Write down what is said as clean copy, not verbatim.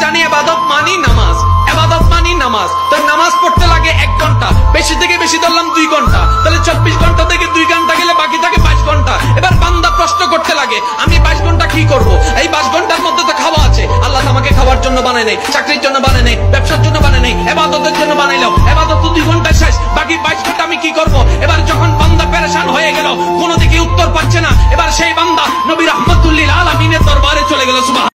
जानी इबादत मानी नमाज, इबादत मानी नमाज। तो नमाज पढ़ते लगे 1 घंटा, বেশি থেকে বেশি ধরলাম 2 ঘন্টা, তাহলে 24 ঘন্টা থেকে 2 ঘন্টা গেলে বাকি থাকে 5 ঘন্টা। এবার বান্দা প্রশ্ন করতে লাগে, আমি 5 ঘন্টা কি করব? এই 5 ঘন্টার মধ্যে তো খাওয়া আছে। আল্লাহ আমাকে খাওয়ার জন্য বানায় নাই, চাকরির জন্য বানায় নাই, ব্যবসার জন্য বানায় নাই, ইবাদতের জন্য বানাইলো।